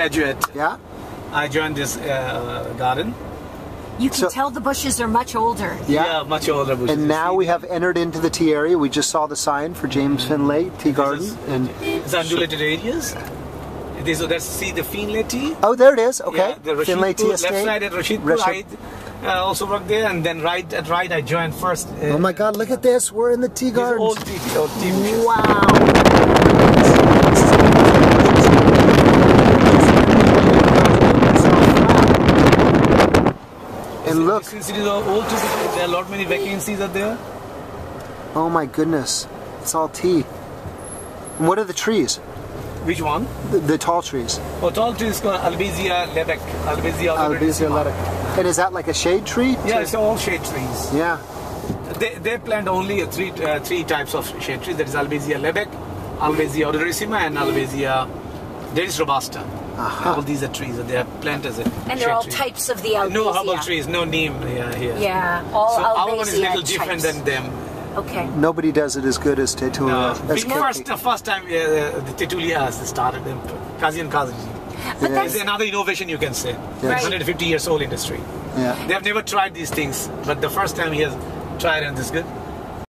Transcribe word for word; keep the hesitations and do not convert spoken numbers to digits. Graduate. Yeah. I joined this uh, garden. You can so, tell the bushes are much older. Yeah, yeah, much older bushes. And now we have entered into the tea area. We just saw the sign for James Finlay Tea Garden. Is, and it's undulated areas. This, that's, see the Finlay Tea? Oh, there it is. Okay. Yeah, the Finlay Tea Estate. Left side at Rashidpur. Right. I uh, also worked there, and then right at right I joined first. Uh, oh my God! Look at this. We're in the tea garden. Old tea, old tea. Wow. And look, since it is old, there are a lot many vacancies are there. Oh my goodness, it's all tea. And what are the trees? Which one? The, the tall trees. Oh, tall trees called Albizia lebbeck. Albizia odoratissima. And is that like a shade tree? Yeah, tree? It's all shade trees. Yeah. They they plant only three uh, three types of shade trees. That is Albizia lebbeck, Albizia odoratissima, and Albizia James robusta. Uh-huh. All these are trees that they are planted as a and they're all tree. Types of the Albizia. No herbal trees, no neem yeah, here. Yeah, all so Albizia our one is a little types. Different than them. Okay. Nobody does it as good as Teatulia. No. As first, the first time uh, the Teatulia has started them, Kazi and Kazi. But yeah. That's another innovation, you can say. Yes. Right. one hundred fifty years old industry. Yeah. They have never tried these things, but the first time he has tried and it's good.